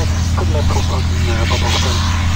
Good luck, Papa.